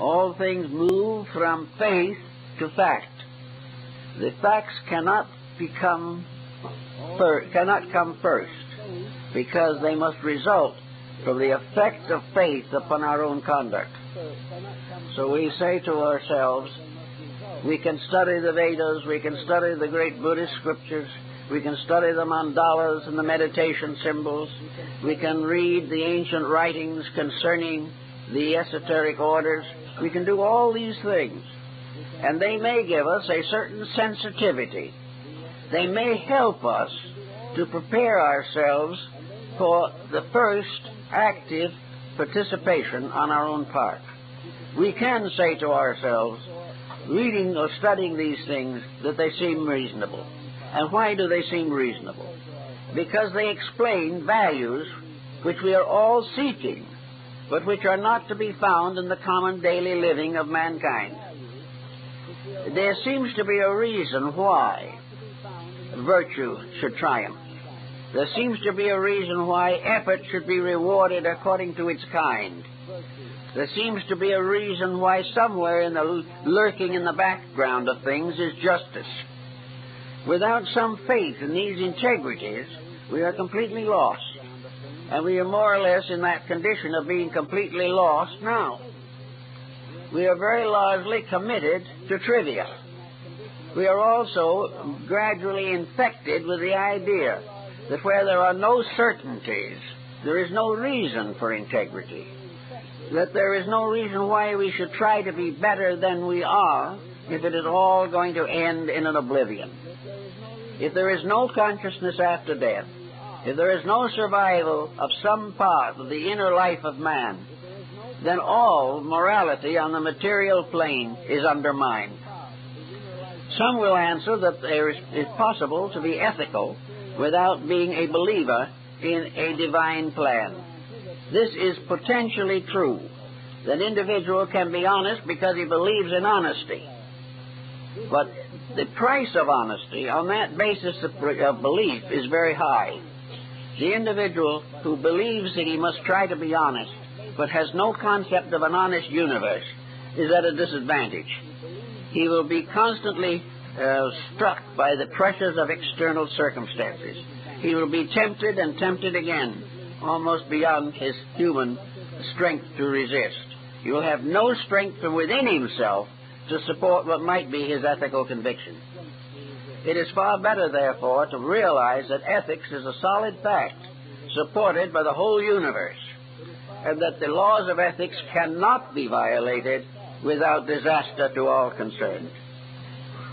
all things move from faith to fact. The facts cannot come first, because they must result from the effect of faith upon our own conduct. So we say to ourselves, we can study the Vedas, we can study the great Buddhist scriptures, we can study the mandalas and the meditation symbols, we can read the ancient writings concerning the esoteric orders, we can do all these things, and they may give us a certain sensitivity. They may help us to prepare ourselves for the first active participation on our own part. We can say to ourselves, reading or studying these things, that they seem reasonable. And why do they seem reasonable? Because they explain values which we are all seeking, but which are not to be found in the common daily living of mankind. There seems to be a reason why virtue should triumph. There seems to be a reason why effort should be rewarded according to its kind. There seems to be a reason why somewhere in the lurking in the background of things is justice. Without some faith in these integrities, we are completely lost. And we are more or less in that condition of being completely lost now. We are very largely committed to trivia. We are also gradually infected with the idea that where there are no certainties, there is no reason for integrity, that there is no reason why we should try to be better than we are if it is all going to end in an oblivion. If there is no consciousness after death, if there is no survival of some part of the inner life of man, then all morality on the material plane is undermined. Some will answer that it's possible to be ethical without being a believer in a divine plan. This is potentially true. An individual can be honest because he believes in honesty. But the price of honesty on that basis of belief is very high. The individual who believes that he must try to be honest but has no concept of an honest universe is at a disadvantage. He will be constantly struck by the pressures of external circumstances. He will be tempted and tempted again, almost beyond his human strength to resist. He will have no strength from within himself to support what might be his ethical conviction. It is far better, therefore, to realize that ethics is a solid fact supported by the whole universe, and that the laws of ethics cannot be violated without disaster to all concerned.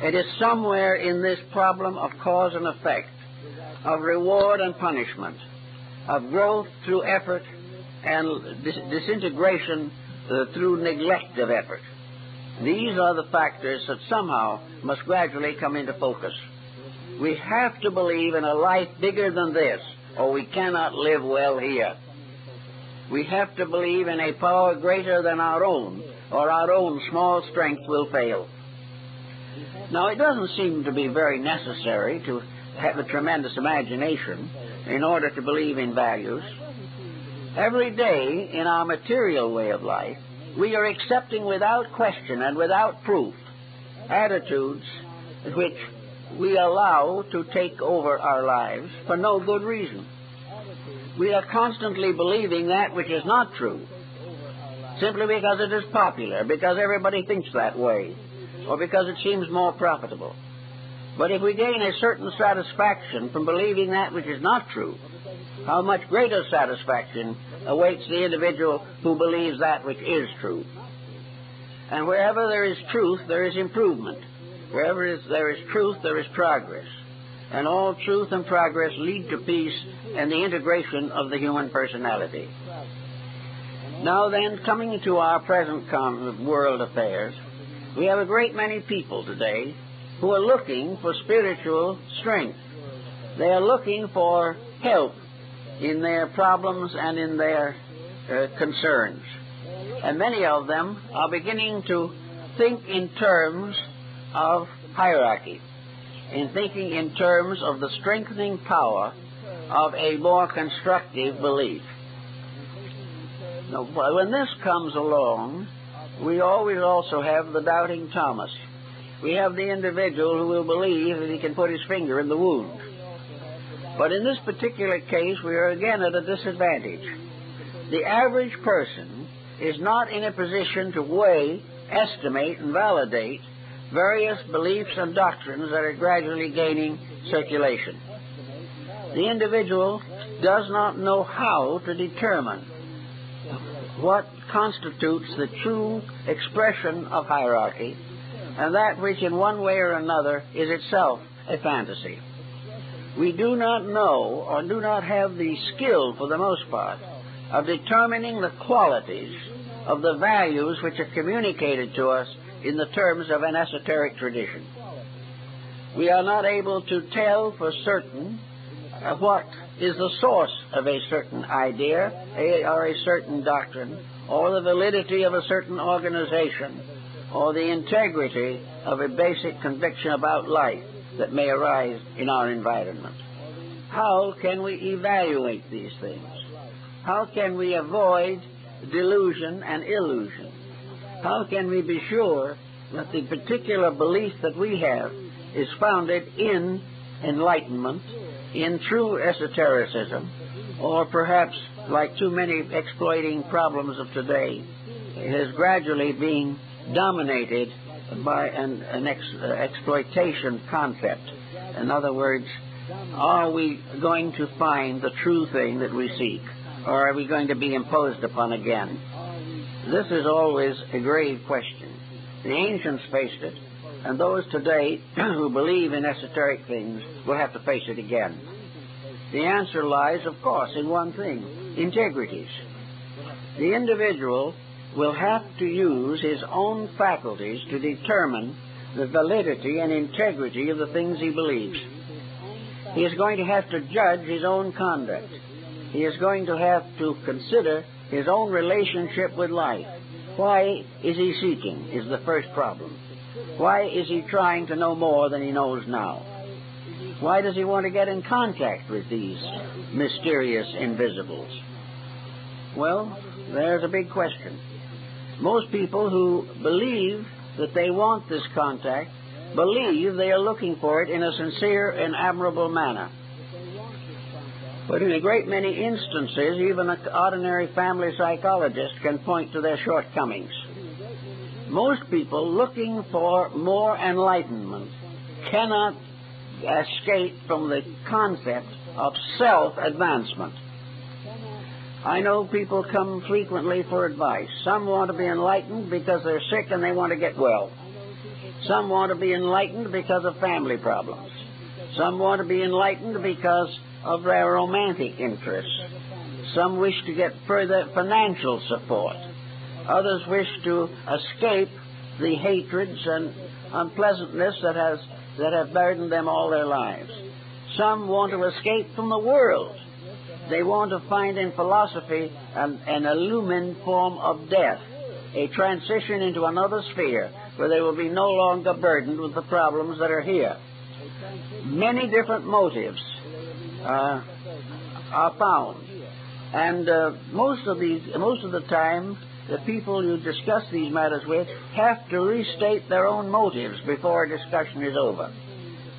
It is somewhere in this problem of cause and effect, of reward and punishment, of growth through effort and disintegration through neglect of effort. These are the factors that somehow must gradually come into focus. We have to believe in a life bigger than this, or we cannot live well here. We have to believe in a power greater than our own, or our own small strength will fail. Now, it doesn't seem to be very necessary to have a tremendous imagination in order to believe in values. Every day in our material way of life, we are accepting without question and without proof attitudes which we allow to take over our lives for no good reason. We are constantly believing that which is not true, simply because it is popular, because everybody thinks that way, or because it seems more profitable. But if we gain a certain satisfaction from believing that which is not true, how much greater satisfaction awaits the individual who believes that which is true. And wherever there is truth, there is improvement. Wherever there is truth, there is progress. And all truth and progress lead to peace and the integration of the human personality. Now then, coming to our present world affairs, we have a great many people today who are looking for spiritual strength. They are looking for help in their problems and in their concerns. And many of them are beginning to think in terms of hierarchy, in thinking in terms of the strengthening power of a more constructive belief. Now, when this comes along, we always also have the doubting Thomas. We have the individual who will believe that he can put his finger in the wound. But in this particular case, we are again at a disadvantage. The average person is not in a position to weigh, estimate, and validate various beliefs and doctrines that are gradually gaining circulation. The individual does not know how to determine what constitutes the true expression of hierarchy and that which in one way or another is itself a fantasy. We do not know or do not have the skill, for the most part, of determining the qualities of the values which are communicated to us in the terms of an esoteric tradition. We are not able to tell for certain what is the source of a certain idea or a certain doctrine, or the validity of a certain organization, or the integrity of a basic conviction about life that may arise in our environment. How can we evaluate these things? How can we avoid delusion and illusion? How can we be sure that the particular belief that we have is founded in enlightenment, in true esotericism, or perhaps, like too many exploiting problems of today, it is gradually being dominated by an exploitation concept? In other words, are we going to find the true thing that we seek, or are we going to be imposed upon again? This is always a grave question. The ancients faced it, and those today who believe in esoteric things will have to face it again. The answer lies, of course, in one thing: integrities. The individual will have to use his own faculties to determine the validity and integrity of the things he believes. He is going to have to judge his own conduct. He is going to have to consider his own relationship with life. Why is he seeking, is the first problem. Why is he trying to know more than he knows now? Why does he want to get in contact with these mysterious invisibles? Well, there's a big question. Most people who believe that they want this contact believe they are looking for it in a sincere and admirable manner. But in a great many instances, even an ordinary family psychologist can point to their shortcomings. Most people looking for more enlightenment cannot escape from the concept of self-advancement. I know people come frequently for advice. Some want to be enlightened because they're sick and they want to get well. Some want to be enlightened because of family problems. Some want to be enlightened because of their romantic interests. Some wish to get further financial support. Others wish to escape the hatreds and unpleasantness that have burdened them all their lives. Some want to escape from the world. They want to find in philosophy an illumined form of death, a transition into another sphere where they will be no longer burdened with the problems that are here. Many different motives are found, and most of the time, the people you discuss these matters with have to restate their own motives before a discussion is over.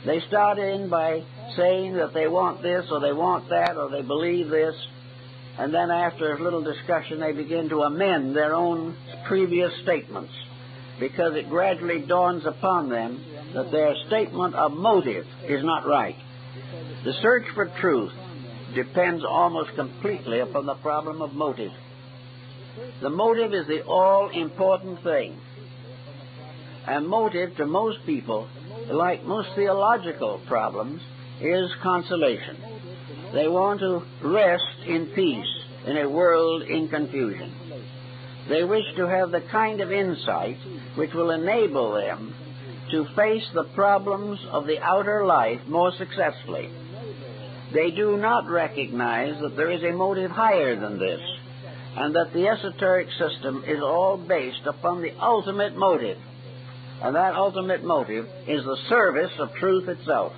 They start in by saying that they want this or they want that or they believe this, and then after a little discussion they begin to amend their own previous statements, because it gradually dawns upon them that their statement of motive is not right. The search for truth depends almost completely upon the problem of motive. The motive is the all-important thing. And motive to most people, like most theological problems, is consolation. They want to rest in peace in a world in confusion. They wish to have the kind of insight which will enable them to face the problems of the outer life more successfully. They do not recognize that there is a motive higher than this, and that the esoteric system is all based upon the ultimate motive, and that ultimate motive is the service of truth itself,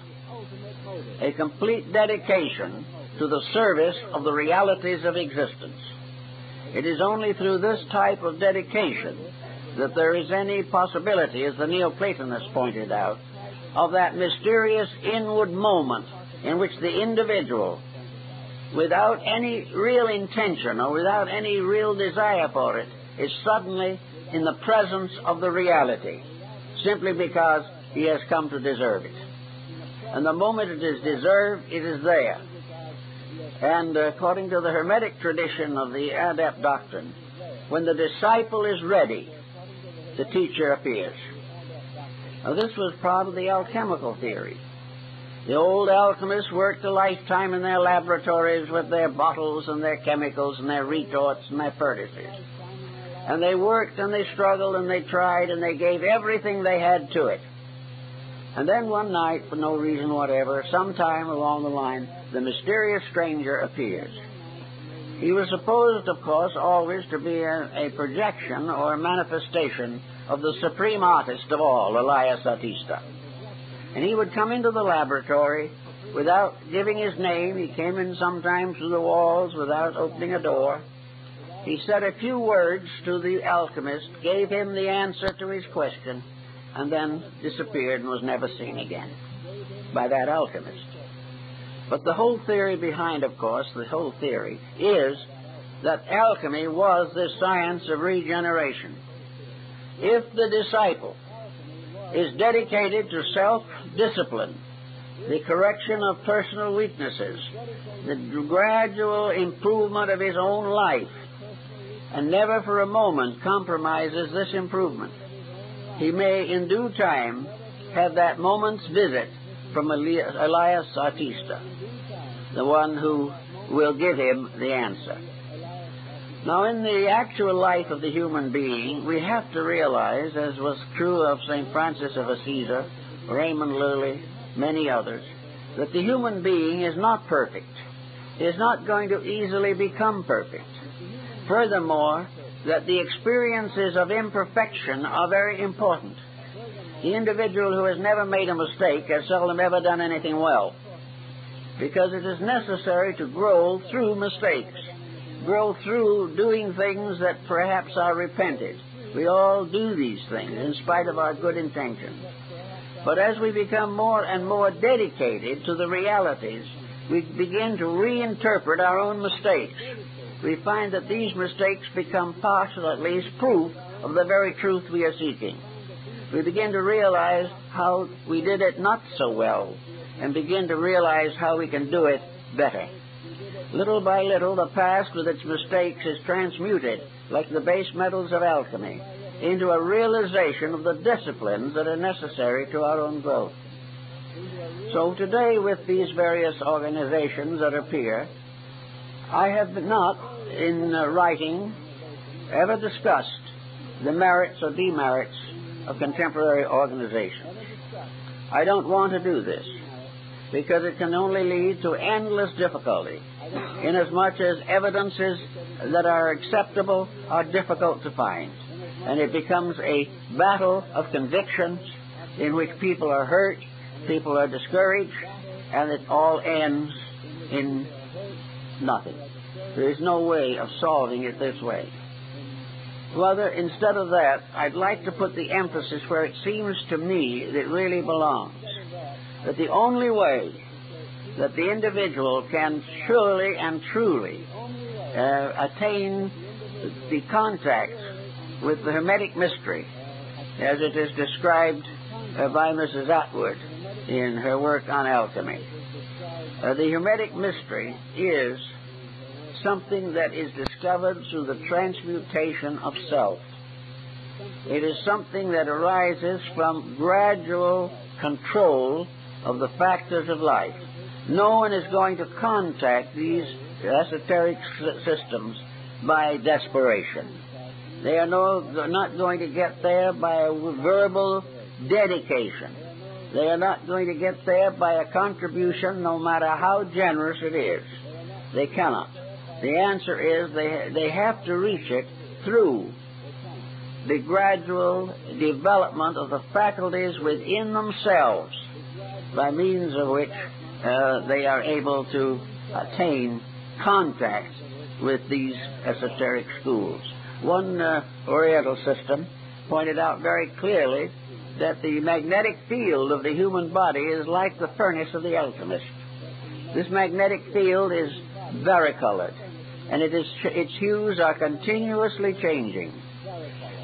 a complete dedication to the service of the realities of existence. It is only through this type of dedication that there is any possibility, as the Neoplatonists pointed out, of that mysterious inward moment in which the individual, without any real intention or without any real desire for it, is suddenly in the presence of the reality, simply because he has come to deserve it. And the moment it is deserved, it is there. And according to the Hermetic tradition of the Adept Doctrine, when the disciple is ready, the teacher appears. Now, this was part of the alchemical theory. The old alchemists worked a lifetime in their laboratories with their bottles and their chemicals and their retorts and their furnaces. And they worked and they struggled and they tried and they gave everything they had to it. And then one night, for no reason whatever, sometime along the line, the mysterious stranger appears. He was supposed, of course, always to be a projection or a manifestation of the supreme artist of all, Elias Artista. And he would come into the laboratory without giving his name. He came in sometimes through the walls without opening a door. He said a few words to the alchemist, gave him the answer to his question, and then disappeared and was never seen again by that alchemist. But the whole theory behind, of course, the whole theory is that alchemy was the science of regeneration. If the disciple is dedicated to self-discipline, the correction of personal weaknesses, the gradual improvement of his own life, and never for a moment compromises this improvement, he may in due time have that moment's visit from Elias Artista, the one who will give him the answer. Now, in the actual life of the human being, we have to realize, as was true of St. Francis of Assisi, Raymond Lully, many others, that the human being is not perfect, is not going to easily become perfect. Furthermore, that the experiences of imperfection are very important. The individual who has never made a mistake has seldom ever done anything well, because it is necessary to grow through mistakes, grow through doing things that perhaps are repented. We all do these things in spite of our good intentions. But as we become more and more dedicated to the realities, we begin to reinterpret our own mistakes. We find that these mistakes become partial, at least, proof of the very truth we are seeking. We begin to realize how we did it not so well, and begin to realize how we can do it better. Little by little, the past with its mistakes is transmuted, like the base metals of alchemy, into a realization of the disciplines that are necessary to our own growth. So today, with these various organizations that appear, I have not, in writing, ever discussed the merits or demerits of contemporary organizations. I don't want to do this, because it can only lead to endless difficulty, inasmuch as evidences that are acceptable are difficult to find, and it becomes a battle of convictions in which people are hurt, people are discouraged, and it all ends in nothing. There is no way of solving it this way. Rather, instead of that, I'd like to put the emphasis where it seems to me that it really belongs. That the only way that the individual can surely and truly attain the contact with the Hermetic mystery, as it is described by Mrs. Atwood in her work on alchemy, the Hermetic mystery is something that is discovered through the transmutation of self. It is something that arises from gradual control of the factors of life. No one is going to contact these esoteric systems by desperation. They are not going to get there by a verbal dedication. They are not going to get there by a contribution, no matter how generous it is. They cannot. The answer is they have to reach it through the gradual development of the faculties within themselves, by means of which they are able to attain contact with these esoteric schools. One Oriental system pointed out very clearly that the magnetic field of the human body is like the furnace of the alchemist. This magnetic field is varicolored, and its hues are continuously changing.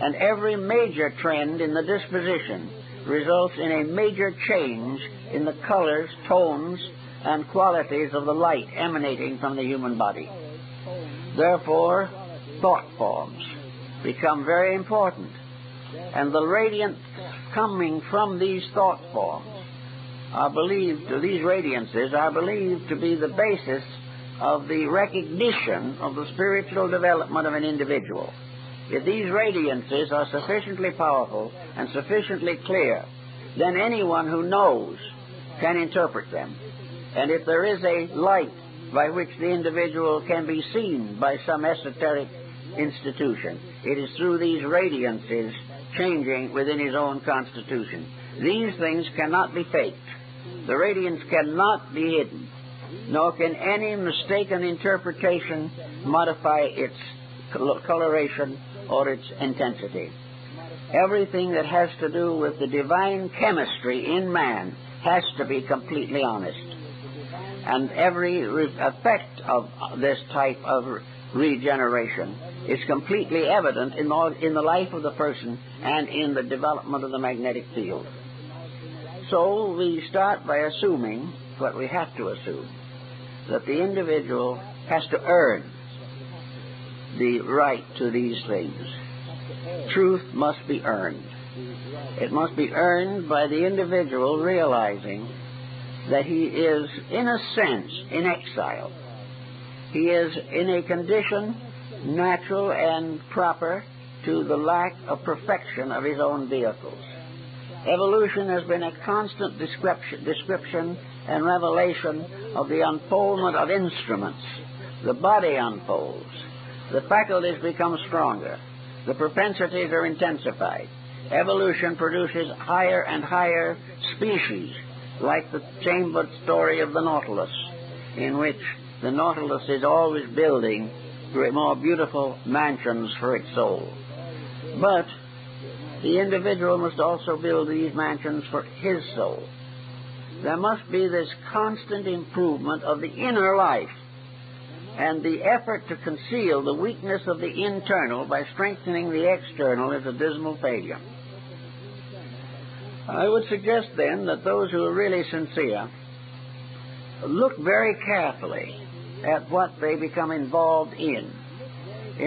And every major trend in the disposition results in a major change in the colors, tones, and qualities of the light emanating from the human body. Therefore, thought forms become very important, and the radiance coming from these thought forms are believed, these radiances are believed to be the basis of the recognition of the spiritual development of an individual. If these radiances are sufficiently powerful and sufficiently clear, then anyone who knows can interpret them. And if there is a light by which the individual can be seen by some esoteric institution, it is through these radiances changing within his own constitution. These things cannot be faked. The radiance cannot be hidden, nor can any mistaken interpretation modify its coloration or its intensity. Everything that has to do with the divine chemistry in man has to be completely honest. And every effect of this type of regeneration is completely evident in the life of the person and in the development of the magnetic field. So we start by assuming what we have to assume, that the individual has to earn the right to these things. Truth must be earned. It must be earned by the individual realizing that he is, in a sense, in exile. He is in a condition natural and proper to the lack of perfection of his own vehicles. Evolution has been a constant description and revelation of the unfoldment of instruments. The body unfolds. The faculties become stronger. The propensities are intensified. Evolution produces higher and higher species, like the chambered story of the Nautilus, in which the Nautilus is always building more beautiful mansions for its soul. But the individual must also build these mansions for his soul. There must be this constant improvement of the inner life, and the effort to conceal the weakness of the internal by strengthening the external is a dismal failure. I would suggest then that those who are really sincere look very carefully at what they become involved in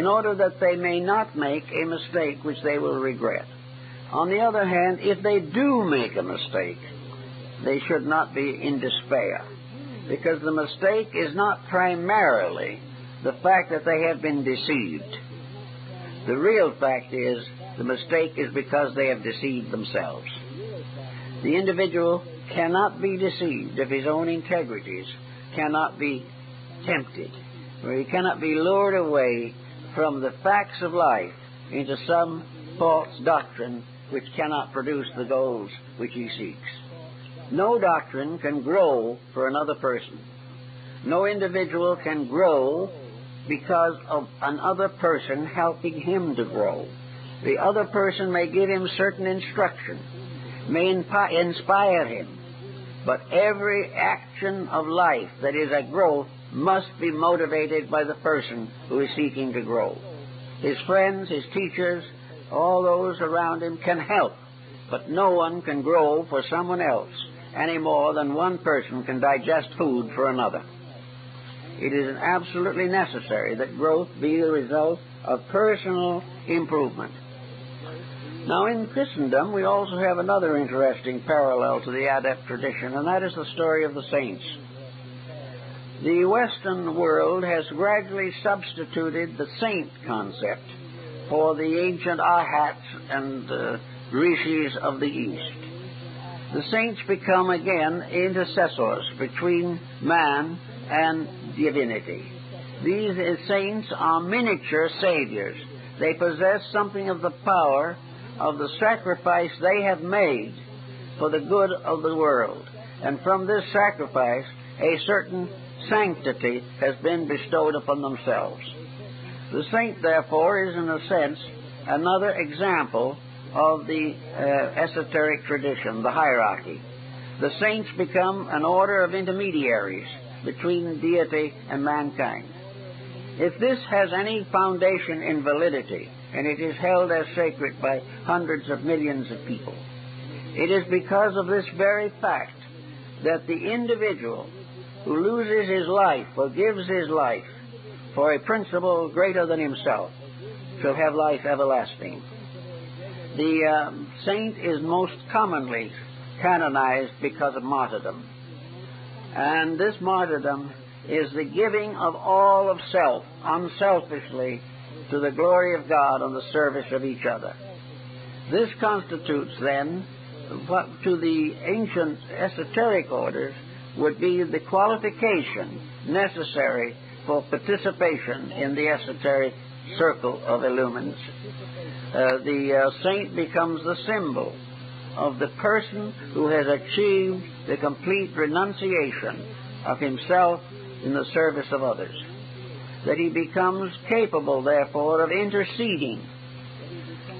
order that they may not make a mistake which they will regret. On the other hand, if they do make a mistake, they should not be in despair, because the mistake is not primarily the fact that they have been deceived. The real fact is the mistake is because they have deceived themselves. The individual cannot be deceived if his own integrities cannot be tempted, or he cannot be lured away from the facts of life into some false doctrine which cannot produce the goals which he seeks. No doctrine can grow for another person. No individual can grow because of another person helping him to grow. The other person may give him certain instruction, may inspire him, but every action of life that is a growth must be motivated by the person who is seeking to grow. His friends, his teachers, all those around him can help, but no one can grow for someone else any more than one person can digest food for another. It is absolutely necessary that growth be the result of personal improvement. Now, in Christendom, we also have another interesting parallel to the adept tradition, and that is the story of the saints. The Western world has gradually substituted the saint concept for the ancient Ahats and Rishis of the East. The saints become again intercessors between man and divinity. These saints are miniature saviors. They possess something of the power of the sacrifice they have made for the good of the world. And from this sacrifice, a certain sanctity has been bestowed upon themselves. The saint, therefore, is in a sense another example of the esoteric tradition, the hierarchy. The saints become an order of intermediaries between deity and mankind. If this has any foundation in validity, and it is held as sacred by hundreds of millions of people, it is because of this very fact that the individual who loses his life or gives his life for a principle greater than himself shall have life everlasting. The saint is most commonly canonized because of martyrdom. And this martyrdom is the giving of all of self unselfishly to the glory of God and the service of each other. This constitutes then what to the ancient esoteric orders would be the qualification necessary for participation in the esoteric circle of illumines. The saint becomes the symbol of the person who has achieved the complete renunciation of himself in the service of others, that he becomes capable, therefore, of interceding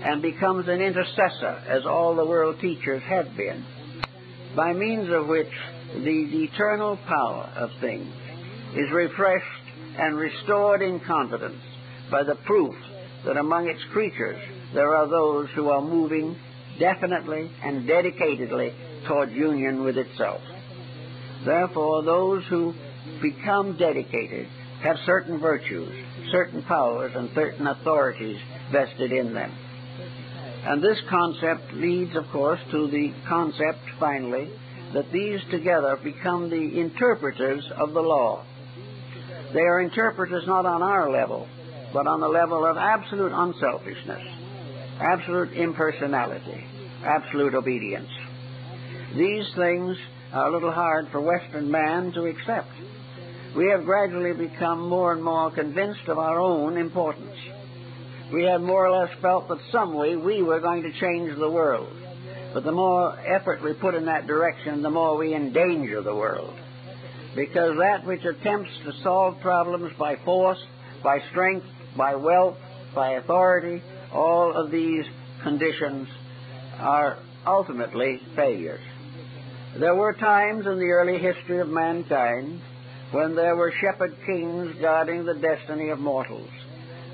and becomes an intercessor, as all the world teachers have been, by means of which the eternal power of things is refreshed and restored in confidence by the proof that among its creatures there are those who are moving definitely and dedicatedly toward union with itself. Therefore, those who become dedicated have certain virtues, certain powers, and certain authorities vested in them. And this concept leads, of course, to the concept, finally, that these together become the interpreters of the law. They are interpreters not on our level, but on the level of absolute unselfishness, absolute impersonality, absolute obedience. These things are a little hard for Western man to accept. We have gradually become more and more convinced of our own importance. We have more or less felt that some way we were going to change the world. But the more effort we put in that direction, the more we endanger the world. Because that which attempts to solve problems by force, by strength, by wealth, by authority, all of these conditions are ultimately failures. There were times in the early history of mankind when there were shepherd kings guarding the destiny of mortals,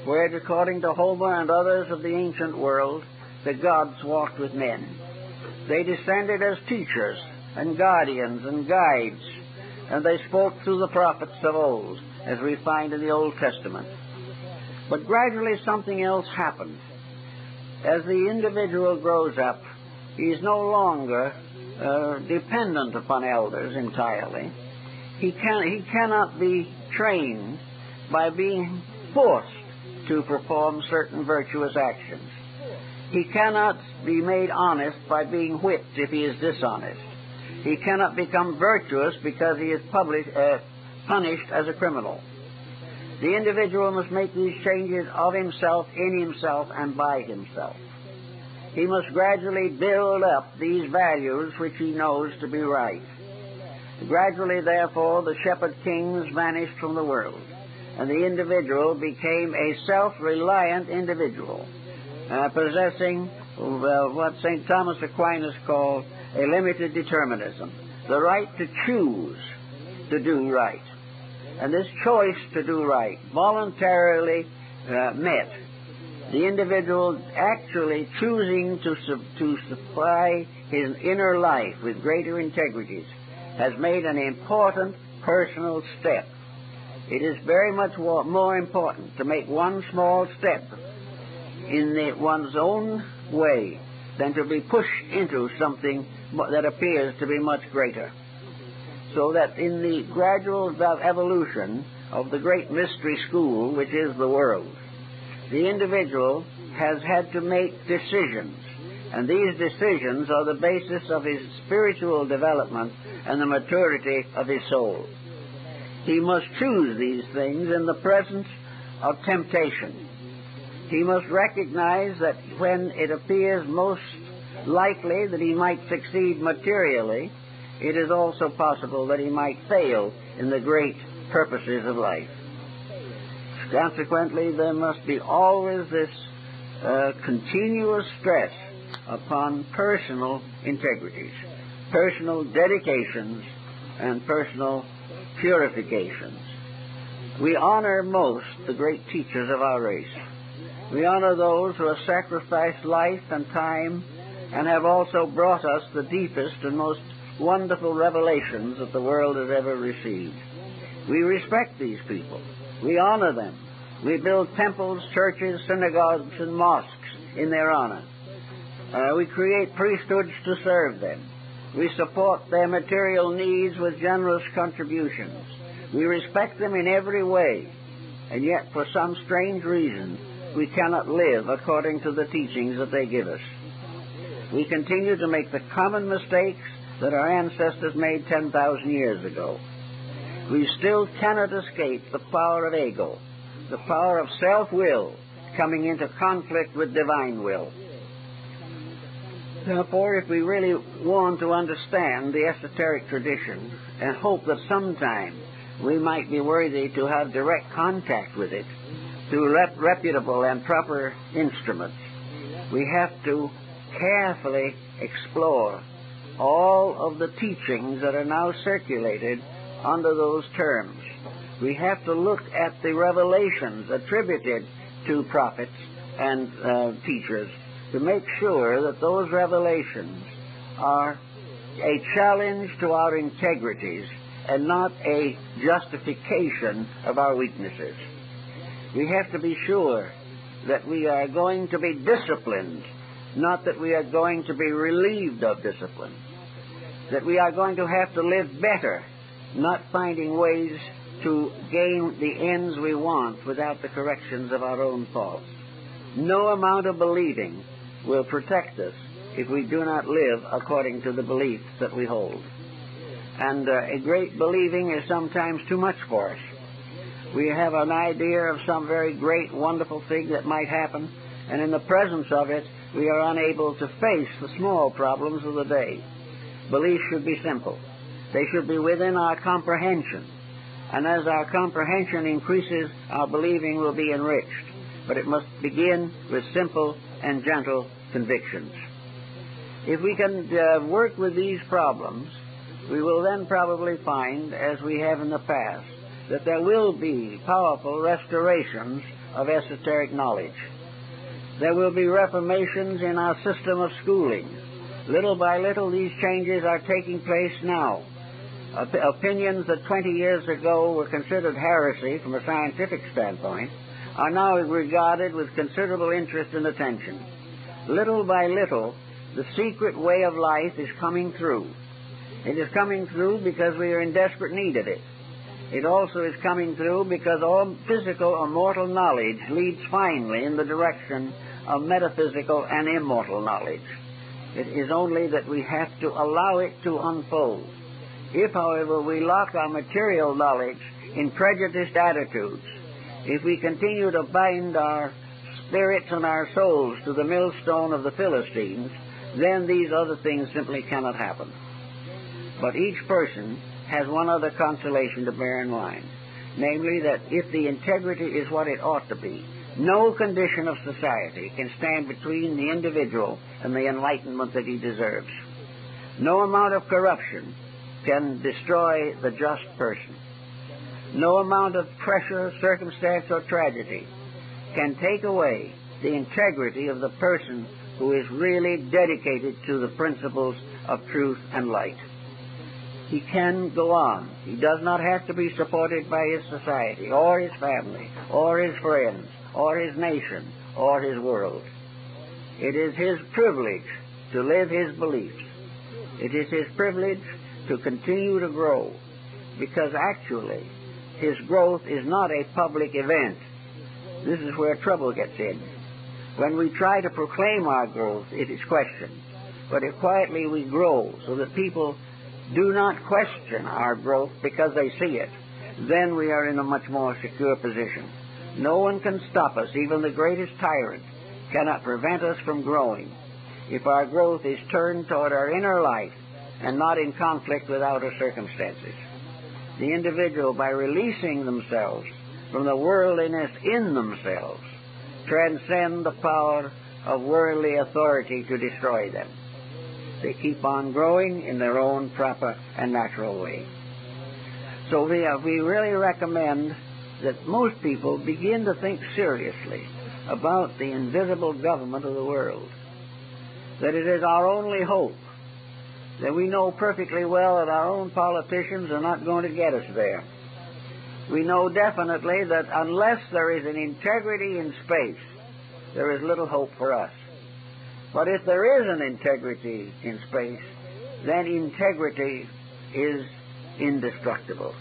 where, according to Homer and others of the ancient world, the gods walked with men. They descended as teachers and guardians and guides, and they spoke through the prophets of old, as we find in the Old Testament. But gradually something else happened. As the individual grows up, he's no longer dependent upon elders entirely. He cannot be trained by being forced to perform certain virtuous actions. He cannot be made honest by being whipped if he is dishonest. He cannot become virtuous because he is punished as a criminal. The individual must make these changes of himself, in himself, and by himself. He must gradually build up these values which he knows to be right. Gradually, therefore, the shepherd kings vanished from the world, and the individual became a self-reliant individual, possessing what St. Thomas Aquinas called a limited determinism, the right to choose to do right. And this choice to do right, voluntarily met, the individual actually choosing to supply his inner life with greater integrities, has made an important personal step. It is very much more important to make one small step in one's own way than to be pushed into something that appears to be much greater. So that in the gradual evolution of the great mystery school, which is the world, the individual has had to make decisions, and these decisions are the basis of his spiritual development and the maturity of his soul. He must choose these things in the presence of temptation. He must recognize that when it appears most likely that he might succeed materially, it is also possible that he might fail in the great purposes of life. Consequently, there must be always this continuous stress upon personal integrities, personal dedications, and personal purifications. We honor most the great teachers of our race. We honor those who have sacrificed life and time and have also brought us the deepest and most wonderful revelations that the world has ever received. We respect these people. We honor them. We build temples, churches, synagogues, and mosques in their honor. We create priesthoods to serve them. We support their material needs with generous contributions. We respect them in every way, and yet for some strange reason we cannot live according to the teachings that they give us. We continue to make the common mistakes that our ancestors made 10,000 years ago. We still cannot escape the power of ego, the power of self-will coming into conflict with divine will. Therefore, if we really want to understand the esoteric tradition and hope that sometime we might be worthy to have direct contact with it through reputable and proper instruments, we have to carefully explore all of the teachings that are now circulated under those terms. We have to look at the revelations attributed to prophets and teachers to make sure that those revelations are a challenge to our integrities and not a justification of our weaknesses. We have to be sure that we are going to be disciplined, not that we are going to be relieved of discipline, that we are going to have to live better, not finding ways to gain the ends we want without the corrections of our own faults. No amount of believing will protect us if we do not live according to the beliefs that we hold. And a great believing is sometimes too much for us. We have an idea of some very great, wonderful thing that might happen, and in the presence of it, we are unable to face the small problems of the day. Beliefs should be simple. They should be within our comprehension. And as our comprehension increases, our believing will be enriched. But it must begin with simple and gentle convictions. If we can work with these problems, we will then probably find, as we have in the past, that there will be powerful restorations of esoteric knowledge. There will be reformations in our system of schooling. Little by little, these changes are taking place now. Opinions that 20 years ago were considered heresy from a scientific standpoint are now regarded with considerable interest and attention. Little by little, the secret way of life is coming through. It is coming through because we are in desperate need of it. It also is coming through because all physical or mortal knowledge leads finally in the direction of metaphysical and immortal knowledge. It is only that we have to allow it to unfold. If, however, we lock our material knowledge in prejudiced attitudes, if we continue to bind our spirits and our souls to the millstone of the Philistines, then these other things simply cannot happen. But each person has one other consolation to bear in mind, namely that if the integrity is what it ought to be, no condition of society can stand between the individual and the enlightenment that he deserves. No amount of corruption can destroy the just person. No amount of pressure, circumstance, or tragedy can take away the integrity of the person who is really dedicated to the principles of truth and light. He can go on. He does not have to be supported by his society, or his family, or his friends, or his nation, or his world. It is his privilege to live his beliefs. It is his privilege to continue to grow, because actually his growth is not a public event. This is where trouble gets in. When we try to proclaim our growth, it is questioned. But if quietly we grow so that people do not question our growth because they see it, then we are in a much more secure position. No one can stop us. Even the greatest tyrant cannot prevent us from growing if our growth is turned toward our inner life and not in conflict with outer circumstances. The individual, by releasing themselves from the worldliness in themselves, transcend the power of worldly authority to destroy them. They keep on growing in their own proper and natural way. So we really recommend that most people begin to think seriously about the invisible government of the world, that it is our only hope, that we know perfectly well that our own politicians are not going to get us there. We know definitely that unless there is an integrity in space, there is little hope for us. But if there is an integrity in space, then integrity is indestructible.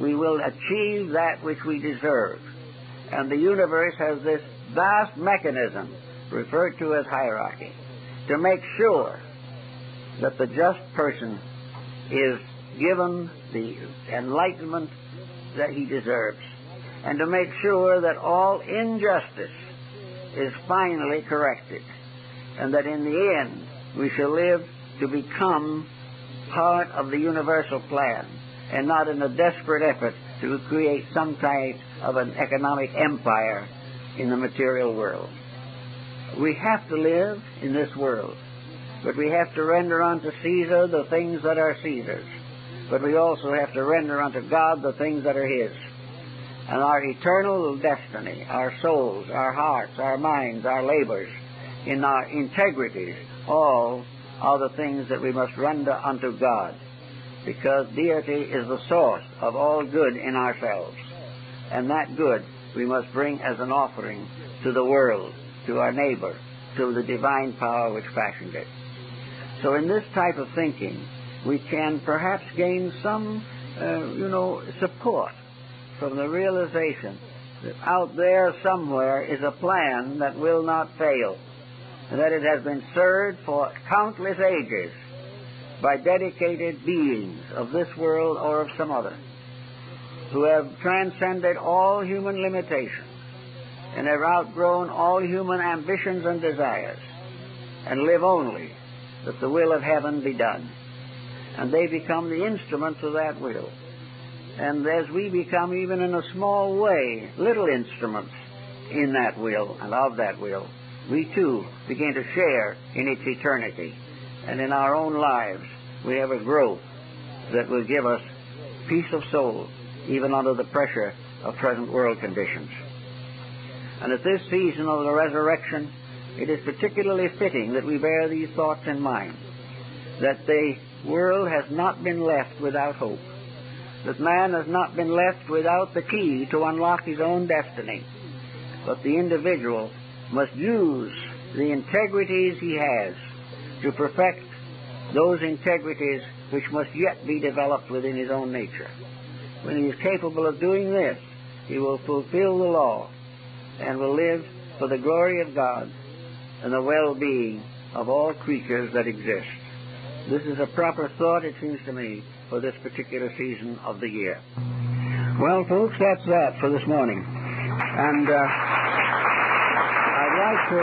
We will achieve that which we deserve. And the universe has this vast mechanism, referred to as hierarchy, to make sure that the just person is given the enlightenment that he deserves, and to make sure that all injustice is finally corrected, and that in the end we shall live to become part of the universal plan, and not in a desperate effort to create some type of an economic empire in the material world. We have to live in this world, but we have to render unto Caesar the things that are Caesar's, but we also have to render unto God the things that are His. And our eternal destiny, our souls, our hearts, our minds, our labors, in our integrities, all are the things that we must render unto God, because deity is the source of all good in ourselves, and that good we must bring as an offering to the world, to our neighbor, to the divine power which fashioned it. So in this type of thinking, we can perhaps gain some, support from the realization that out there somewhere is a plan that will not fail, and that it has been served for countless ages by dedicated beings of this world or of some other, who have transcended all human limitations and have outgrown all human ambitions and desires, and live only that the will of heaven be done. And they become the instruments of that will. And as we become, even in a small way, little instruments in that will and of that will, we too begin to share in its eternity. And in our own lives, we have a growth that will give us peace of soul, even under the pressure of present world conditions. And at this season of the resurrection, it is particularly fitting that we bear these thoughts in mind, that the world has not been left without hope, that man has not been left without the key to unlock his own destiny, but the individual must use the integrities he has to perfect those integrities which must yet be developed within his own nature. When he is capable of doing this, he will fulfill the law and will live for the glory of God and the well-being of all creatures that exist. This is a proper thought, it seems to me, for this particular season of the year. Well, folks, that's that for this morning. And I'd like to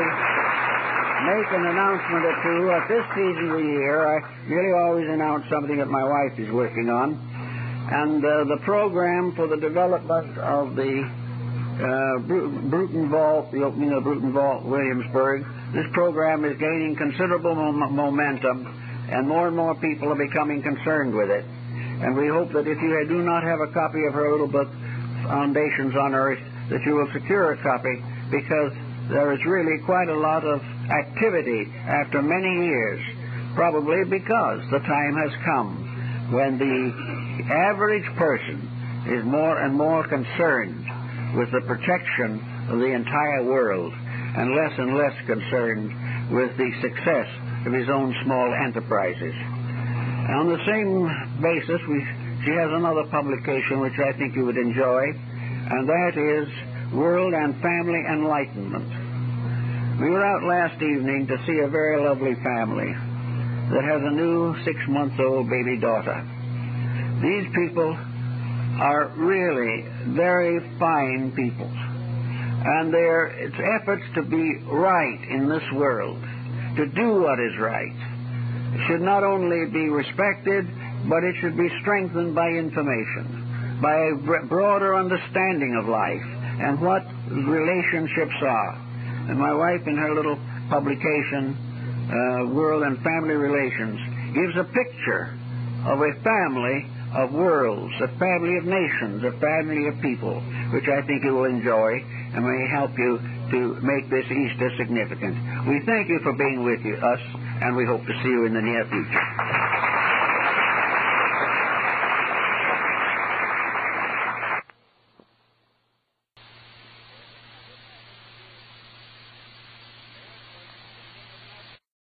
make an announcement or two. At this season of the year, I really always announce something that my wife is working on. And the program for the development of the Bruton Vault, the opening of Bruton Vault, Williamsburg, this program is gaining considerable momentum, and more people are becoming concerned with it. And we hope that if you do not have a copy of her little book, Foundations on Earth, that you will secure a copy, because there is really quite a lot of activity after many years, probably because the time has come when the average person is more and more concerned with the protection of the entire world and less concerned with the success of his own small enterprises. And on the same basis, she has another publication which I think you would enjoy, and that is World and Family Enlightenment. We were out last evening to see a very lovely family that has a new 6-month-old baby daughter. These people are really very fine people, and it's efforts to be right in this world, to do what is right, should not only be respected, but it should be strengthened by information, by a broader understanding of life, and what relationships are, And my wife, in her little publication, World and Family Relations, gives a picture of a family of worlds, a family of nations, a family of people, which I think you will enjoy and may help you to make this Easter significant. We thank you for being with us, and we hope to see you in the near future.